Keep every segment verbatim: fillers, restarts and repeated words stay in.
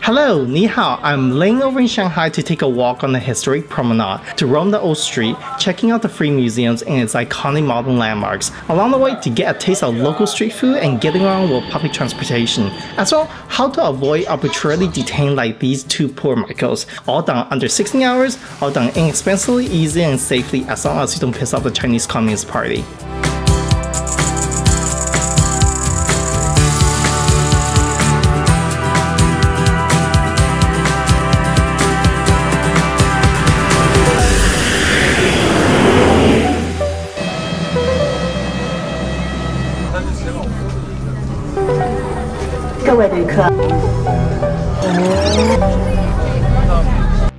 Hello, ni hao. I'm laying over in Shanghai to take a walk on the historic promenade, to roam the old street, checking out the free museums and its iconic modern landmarks. Along the way, to get a taste of local street food and getting around with public transportation. As well, how to avoid arbitrarily detained like these two poor Michaels. All done under sixteen hours, all done inexpensively, easy and safely, as long as you don't piss off the Chinese Communist Party.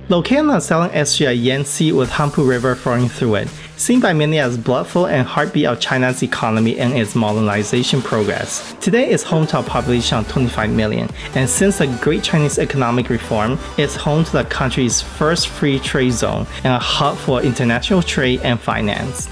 Located on the southern estuary at Yangtze with Huangpu River flowing through it, seen by many as bloodful and heartbeat of China's economy and its modernization progress. Today it's home to a population of twenty-five million, and since the Great Chinese Economic Reform, it's home to the country's first free trade zone and a hub for international trade and finance.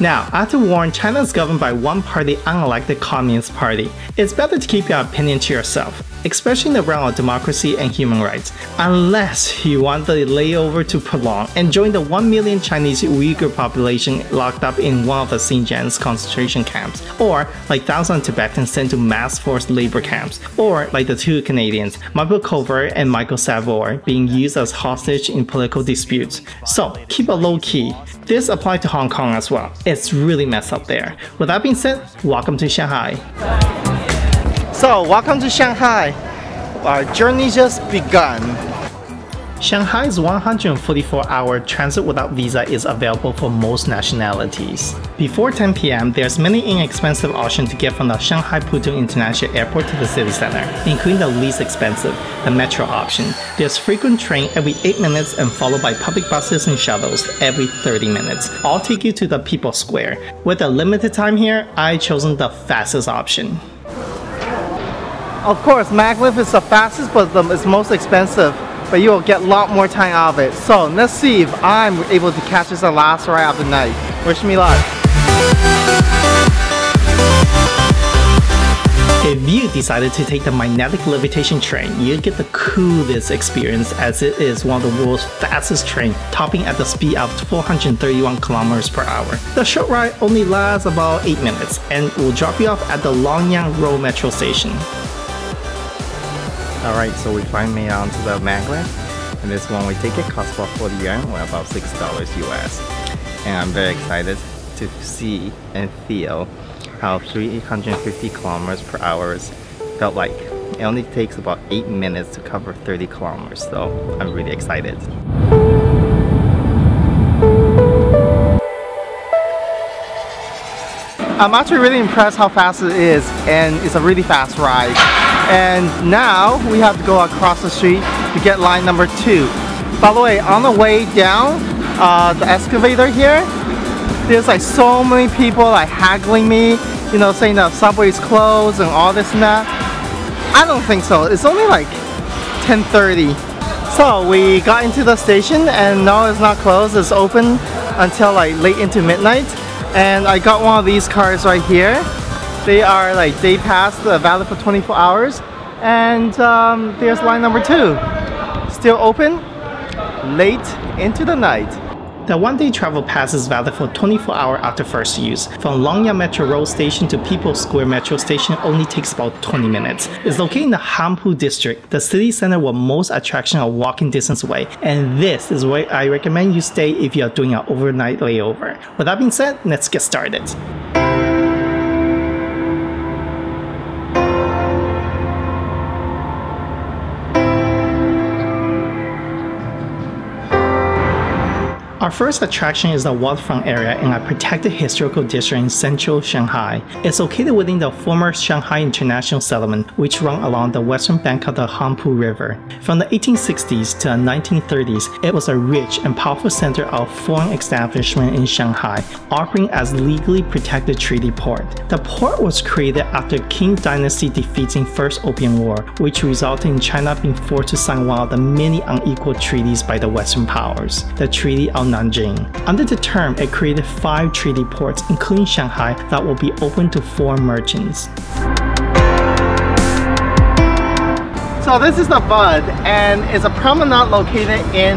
Now, I have to warn, China is governed by one party, unlike the Communist Party. It's better to keep your opinion to yourself, especially in the realm of democracy and human rights, unless you want the layover to prolong and join the one million Chinese Uyghur population locked up in one of the Xinjiang's concentration camps, or like thousands of Tibetans sent to mass forced labor camps, or like the two Canadians, Michael Covert and Michael Savoy, being used as hostage in political disputes. So keep it low key. This applies to Hong Kong as well. It's really messed up there. With that being said, welcome to Shanghai. So, welcome to Shanghai. Our journey just begun. Shanghai's one hundred forty-four hour transit without visa is available for most nationalities. Before ten p m, there's many inexpensive options to get from the Shanghai Pudong International Airport to the city center, including the least expensive, the metro option. There's frequent train every eight minutes and followed by public buses and shuttles every thirty minutes. All take you to the People's Square. With the limited time here, I've chosen the fastest option. Of course, maglev is the fastest, but it's most expensive. But you will get a lot more time out of it. So let's see if I'm able to catch this the last ride of the night. Wish me luck. If you decided to take the magnetic levitation train, you'd get the coolest experience, as it is one of the world's fastest trains, topping at the speed of four hundred thirty-one kilometers per hour. The short ride only lasts about eight minutes and will drop you off at the Longyang Road metro station. Alright, so we finally made it onto the maglev, and this one way ticket costs about forty yuan, or about six dollars U S. And I'm very excited to see and feel how three hundred fifty kilometers per hour felt like. It only takes about eight minutes to cover thirty kilometers, so I'm really excited. I'm actually really impressed how fast it is, and it's a really fast ride. And now we have to go across the street to get line number two. By the way, on the way down uh, the excavator here, there's like so many people like haggling me, you know, saying that subway is closed and all this and that. I don't think so. It's only like ten thirty. So we got into the station, and no, it's not closed. It's open until like late into midnight. And I got one of these cards right here. They are like day pass, uh, valid for twenty-four hours, and um, there's line number two. Still open, late into the night. The one-day travel pass is valid for twenty-four hours after first use. From Longyang Metro Road Station to People's Square Metro Station only takes about twenty minutes. It's located in the Hampu District, the city center where most attractions are walking distance away. And this is where I recommend you stay if you are doing an overnight layover. With that being said, let's get started. Our first attraction is the waterfront area in a protected historical district in central Shanghai. It's located within the former Shanghai International Settlement, which run along the western bank of the Huangpu River. From the eighteen sixties to the nineteen thirties, it was a rich and powerful center of foreign establishment in Shanghai, operating as legally protected treaty port. The port was created after Qing Dynasty defeating First Opium War, which resulted in China being forced to sign one of the many unequal treaties by the Western powers, the Treaty of Nanjing. Under the term, it created five treaty ports, including Shanghai, that will be open to foreign merchants. So this is the Bund, and it's a promenade located in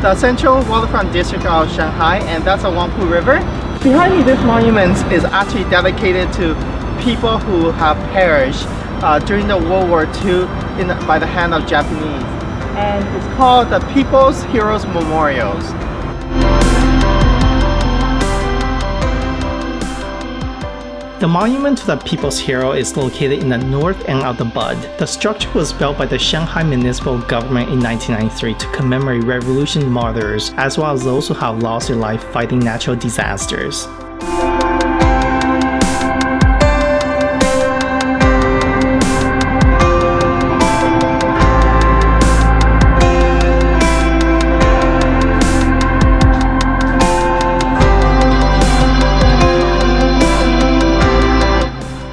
the central waterfront district of Shanghai, and that's the Huangpu River. Behind me, this monument is actually dedicated to people who have perished uh, during the World War Two in the, by the hand of Japanese. And it's called the People's Heroes Memorials. The monument to the People's Hero is located in the north end of the Bund. The structure was built by the Shanghai Municipal Government in nineteen ninety-three to commemorate revolution martyrs as well as those who have lost their life fighting natural disasters.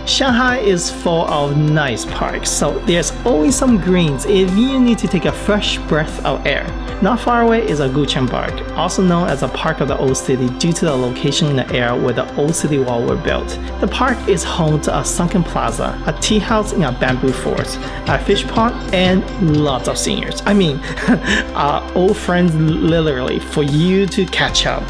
Shanghai is full of nice parks, so there's always some greens if you need to take a fresh breath of air. Not far away is a Gucheng Park, also known as a Park of the Old City due to the location in the area where the Old City Wall were built. The park is home to a sunken plaza, a tea house in a bamboo fort, a fish pond, and lots of seniors. I mean, uh, old friends literally for you to catch up.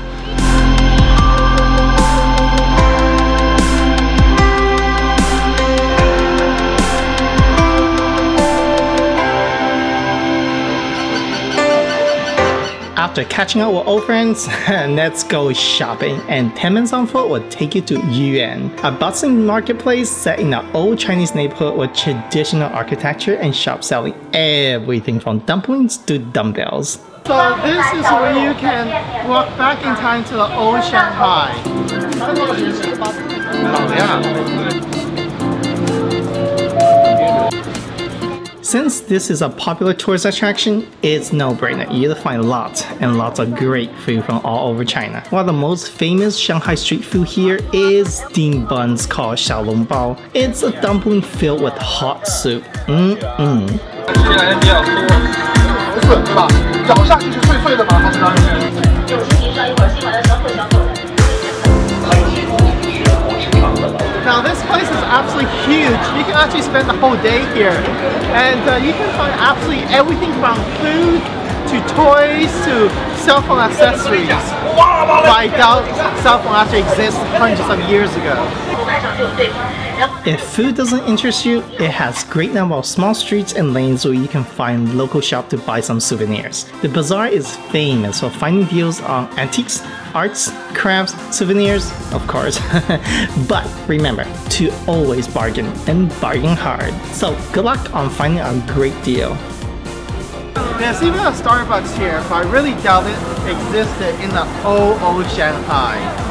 After catching up with old friends, let's go shopping, and ten minutes on foot will take you to Yuan, a bustling marketplace set in an old Chinese neighborhood with traditional architecture and shops selling everything from dumplings to dumbbells. So this is where you can walk back in time to the old Shanghai. Oh, yeah. Since this is a popular tourist attraction, it's no-brainer. You'll find lots and lots of great food from all over China. One of the most famous Shanghai street food here is steamed buns called Xiaolongbao. It's a dumpling filled with hot soup. Mm-mm. Now this place is absolutely huge. You can actually spend the whole day here, and uh, you can find absolutely everything from food to toys to cell phone accessories. But I doubt cell phone actually exists hundreds of years ago. If food doesn't interest you, it has great number of small streets and lanes where you can find local shop to buy some souvenirs. The bazaar is famous for finding deals on antiques, arts, crafts, souvenirs, of course. But remember to always bargain, and bargain hard. So good luck on finding a great deal. There's even a Starbucks here, but I really doubt it existed in the old, old Shanghai.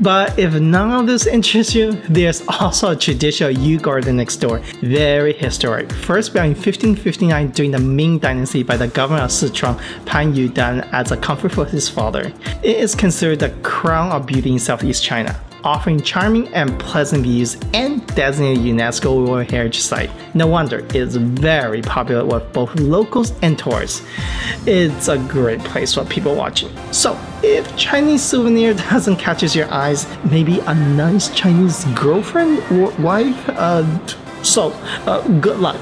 But if none of this interests you, there's also a traditional Yu Garden next door, very historic. First built in fifteen fifty-nine during the Ming Dynasty by the governor of Sichuan, Pan Yu Dan, as a comfort for his father. It is considered the crown of beauty in Southeast China, offering charming and pleasant views and designated UNESCO World Heritage Site. No wonder it's very popular with both locals and tourists. It's a great place for people watching. So, if Chinese souvenir doesn't catches your eyes, maybe a nice Chinese girlfriend or wife? Uh, so, uh, good luck!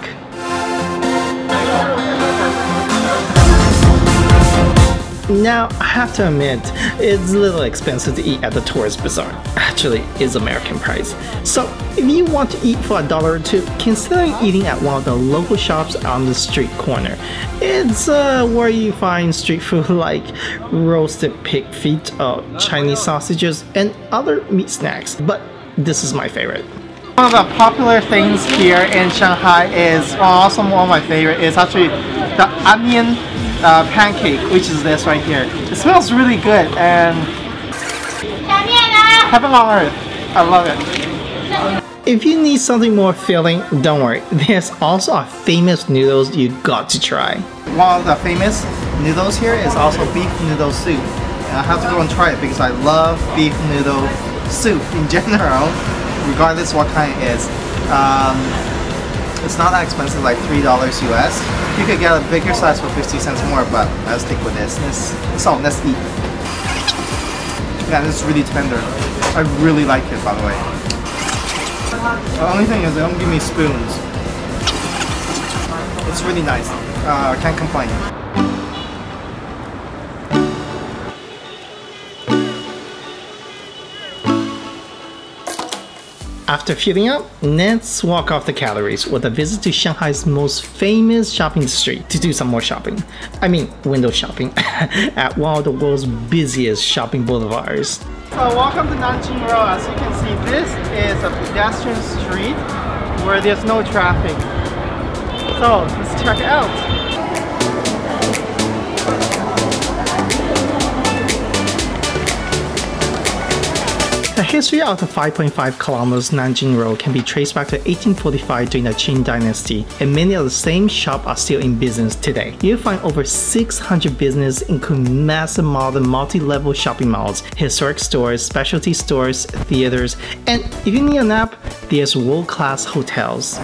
Now, I have to admit, it's a little expensive to eat at the tourist bazaar. Actually, it's American price. So, if you want to eat for a dollar or two, consider eating at one of the local shops on the street corner. It's uh, where you find street food like roasted pig feet, uh, Chinese sausages, and other meat snacks. But this is my favorite. One of the popular things here in Shanghai is, well, also one of my favorite is actually the onion Uh, pancake, which is this right here. It smells really good, and heaven on earth. I love it. If you need something more filling, don't worry. There's also a famous noodles you got to try. One of the famous noodles here is also beef noodle soup. And I have to go and try it because I love beef noodle soup in general, regardless what kind it is. Um, It's not that expensive, like three dollars U S. You could get a bigger size for fifty cents more, but I'll stick with this. This so let's eat. Yeah, this is really tender. I really like it, by the way. The only thing is they don't give me spoons. It's really nice. Uh, I can't complain. After filling up, let's walk off the calories with a visit to Shanghai's most famous shopping district to do some more shopping. I mean, window shopping at one of the world's busiest shopping boulevards. So welcome to Nanjing Road. As you can see, this is a pedestrian street where there's no traffic. So let's check it out. The history of the five point five kilometers Nanjing Road can be traced back to eighteen forty-five during the Qing Dynasty, and many of the same shops are still in business today. You'll find over six hundred businesses, including massive modern multi-level shopping malls, historic stores, specialty stores, theaters, and if you need a nap, there's world-class hotels.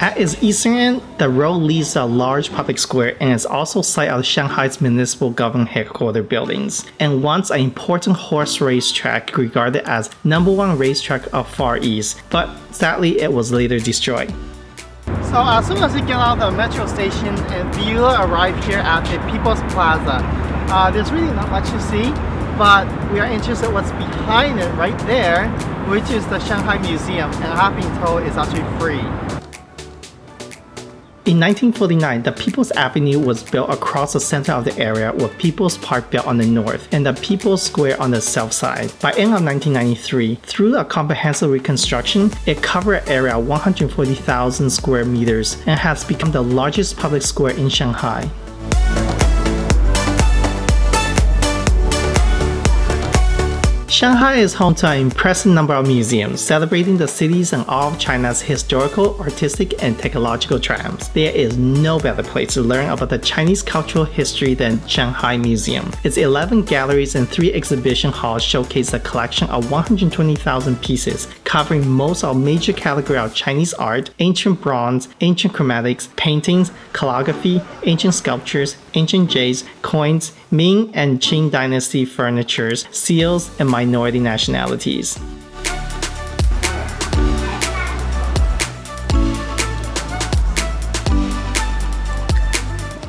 At its eastern end, the road leads to a large public square and is also site of Shanghai's municipal government headquarters buildings, and once an important horse race track regarded as number one racetrack of Far East, but sadly it was later destroyed. So as soon as you get out of the metro station, you arrive here at the People's Plaza. Uh, there's really not much to see, but we are interested in what's behind it right there, which is the Shanghai Museum, and I've been told it's actually free. In nineteen forty-nine, the People's Avenue was built across the center of the area, with People's Park built on the north and the People's Square on the south side. By end of nineteen ninety-three, through a comprehensive reconstruction, it covered an area of one hundred forty thousand square meters and has become the largest public square in Shanghai. Shanghai is home to an impressive number of museums celebrating the city's and all of China's historical, artistic, and technological triumphs. There is no better place to learn about the Chinese cultural history than Shanghai Museum. Its eleven galleries and three exhibition halls showcase a collection of one hundred twenty thousand pieces, covering most of major category of Chinese art, ancient bronze, ancient chromatics, paintings, calligraphy, ancient sculptures, ancient jades, coins, Ming and Qing Dynasty furnitures, seals, and minority nationalities.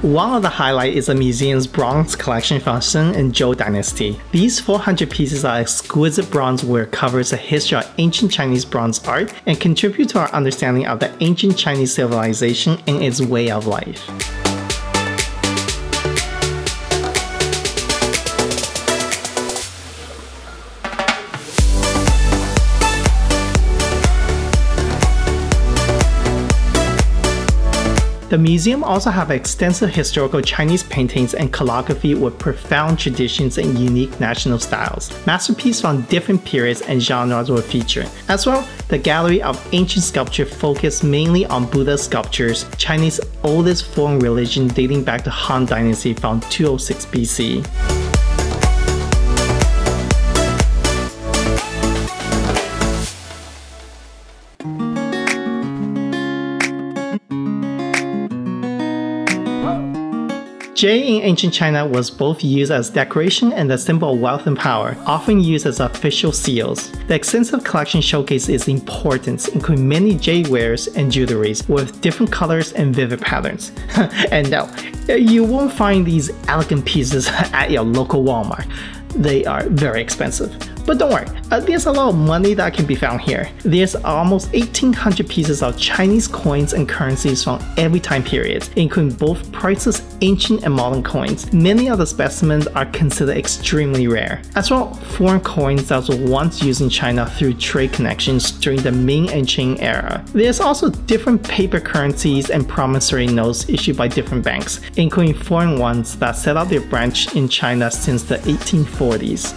One of the highlights is the museum's bronze collection from Sheng and Zhou Dynasty. These four hundred pieces of exquisite bronze ware covers the history of ancient Chinese bronze art and contribute to our understanding of the ancient Chinese civilization and its way of life. The museum also have extensive historical Chinese paintings and calligraphy with profound traditions and unique national styles. Masterpieces from different periods and genres were featured. As well, the gallery of ancient sculpture focused mainly on Buddha sculptures, China's oldest foreign religion dating back to Han Dynasty from two oh six B C. Jade in ancient China was both used as decoration and a symbol of wealth and power, often used as official seals. The extensive collection showcases its importance, including many jade wares and jewelries with different colors and vivid patterns. And no, you won't find these elegant pieces at your local Walmart. They are very expensive. But don't worry, uh, there's a lot of money that can be found here. There's almost eighteen hundred pieces of Chinese coins and currencies from every time period, including both priceless ancient and modern coins. Many of the specimens are considered extremely rare, as well foreign coins that were once used in China through trade connections during the Ming and Qing era. There's also different paper currencies and promissory notes issued by different banks, including foreign ones that set up their branch in China since the eighteen forties.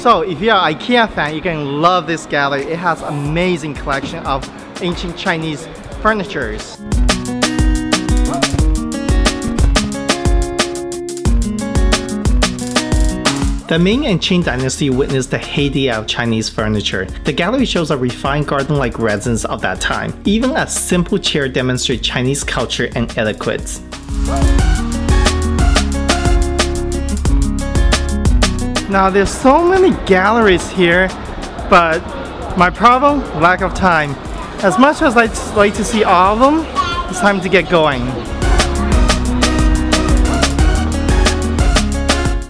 So if you're an IKEA fan, you're going to love this gallery. It has amazing collection of ancient Chinese furnitures. The Ming and Qing Dynasty witnessed the heyday of Chinese furniture. The gallery shows a refined garden-like resins of that time. Even a simple chair demonstrates Chinese culture and etiquette. Now there's so many galleries here, but my problem, lack of time. As much as I'd like to see all of them, it's time to get going.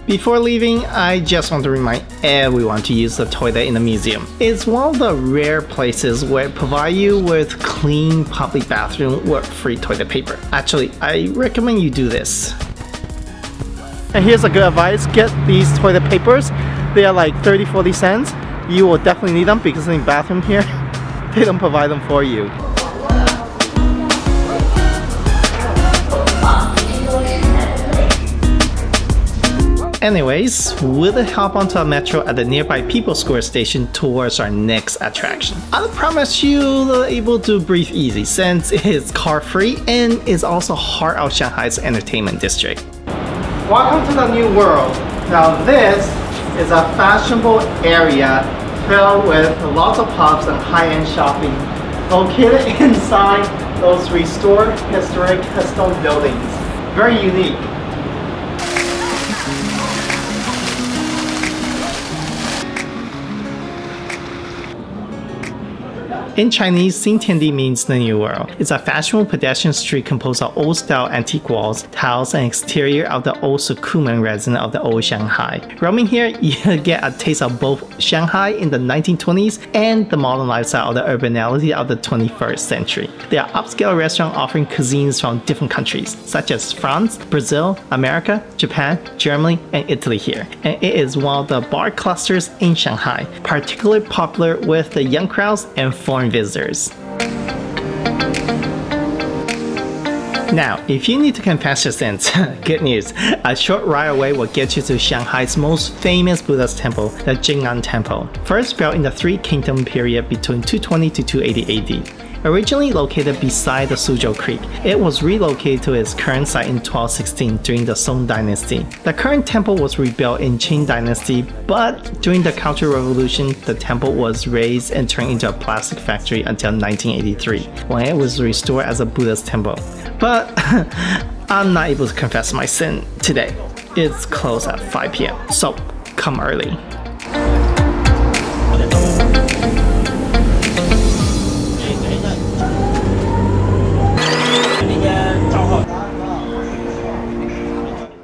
Before leaving, I just want to remind everyone to use the toilet in the museum. It's one of the rare places where it provides you with clean public bathroom with free toilet paper. Actually, I recommend you do this. And here's a good advice, get these toilet papers. They are like thirty, forty cents. You will definitely need them because in the bathroom here, they don't provide them for you. Anyways, we'll hop onto a metro at the nearby People's Square station towards our next attraction. I'll promise you'll be able to breathe easy since it's car free and is also heart of Shanghai's entertainment district. Welcome to the new world. Now this is a fashionable area filled with lots of pubs and high-end shopping located inside those restored historic stone buildings. Very unique. In Chinese, Xintiandi means the New World. It's a fashionable pedestrian street composed of old-style antique walls, tiles, and exterior of the old Shikumen resin of the old Shanghai. Roaming here, you get a taste of both Shanghai in the nineteen twenties and the modern lifestyle of the urbanality of the twenty-first century. There are upscale restaurants offering cuisines from different countries, such as France, Brazil, America, Japan, Germany, and Italy here. And it is one of the bar clusters in Shanghai, particularly popular with the young crowds and foreign visitors. Now, if you need to confess your sins, good news, a short ride away will get you to Shanghai's most famous Buddhist temple, the Jing'an Temple, first built in the Three Kingdoms period between two twenty to two eighty A D. Originally located beside the Suzhou Creek, it was relocated to its current site in twelve sixteen during the Song Dynasty. The current temple was rebuilt in Qing Dynasty, but during the Cultural Revolution, the temple was razed and turned into a plastic factory until nineteen eighty-three, when it was restored as a Buddhist temple. But I'm not able to confess my sin today. It's closed at five P M, so come early.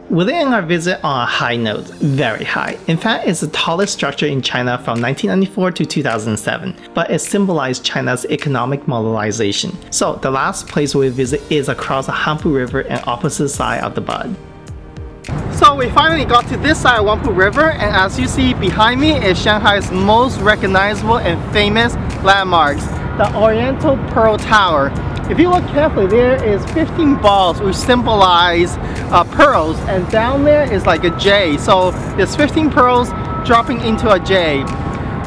We'll end our visit on a high note, very high. In fact, it's the tallest structure in China from nineteen ninety-four to two thousand seven, but it symbolized China's economic modernization. So the last place we visit is across the Huangpu River and opposite side of the Bund. So we finally got to this side of Huangpu River, and as you see behind me is Shanghai's most recognizable and famous landmarks, the Oriental Pearl Tower. If you look carefully, there is fifteen balls which symbolize uh, pearls, and down there is like a J. So there's fifteen pearls dropping into a J.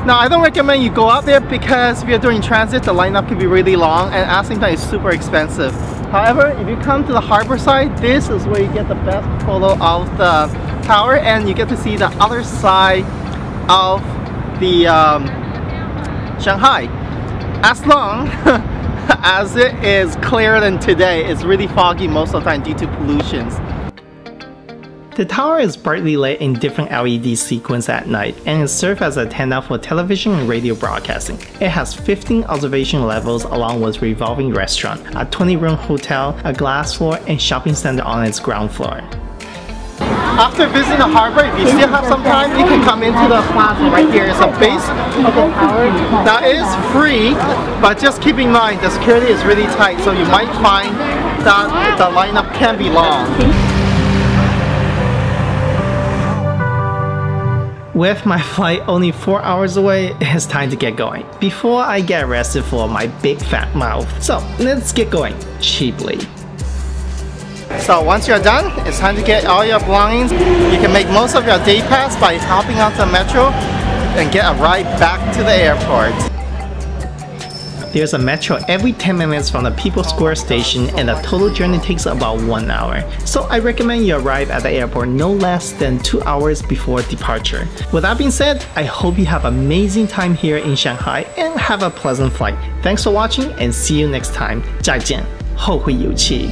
Now I don't recommend you go out there because if you're doing transit, the lineup can be really long and asking that is super expensive. However, if you come to the harbor side, this is where you get the best photo of the tower, and you get to see the other side of the um, Shanghai. As long as it is clearer than today. It's really foggy most of the time due to pollutions. The tower is brightly lit in different L E D sequences at night and is served as a antenna for television and radio broadcasting. It has fifteen observation levels along with revolving restaurant, a twenty-room hotel, a glass floor, and shopping center on its ground floor. After visiting the harbor, if you still have some time, you can come into the plaza right here. It's a base of the tower. Now it is free, but just keep in mind the security is really tight, so you might find that the lineup can be long. With my flight only four hours away, it's time to get going before I get arrested for my big fat mouth. So let's get going cheaply. So once you're done, it's time to get all your belongings. You can make most of your day pass by hopping onto the metro and get a ride back to the airport. There's a metro every ten minutes from the People's Square station, and the total journey takes about one hour. So I recommend you arrive at the airport no less than two hours before departure. With that being said, I hope you have an amazing time here in Shanghai and have a pleasant flight. Thanks for watching and see you next time. 再见,后会有期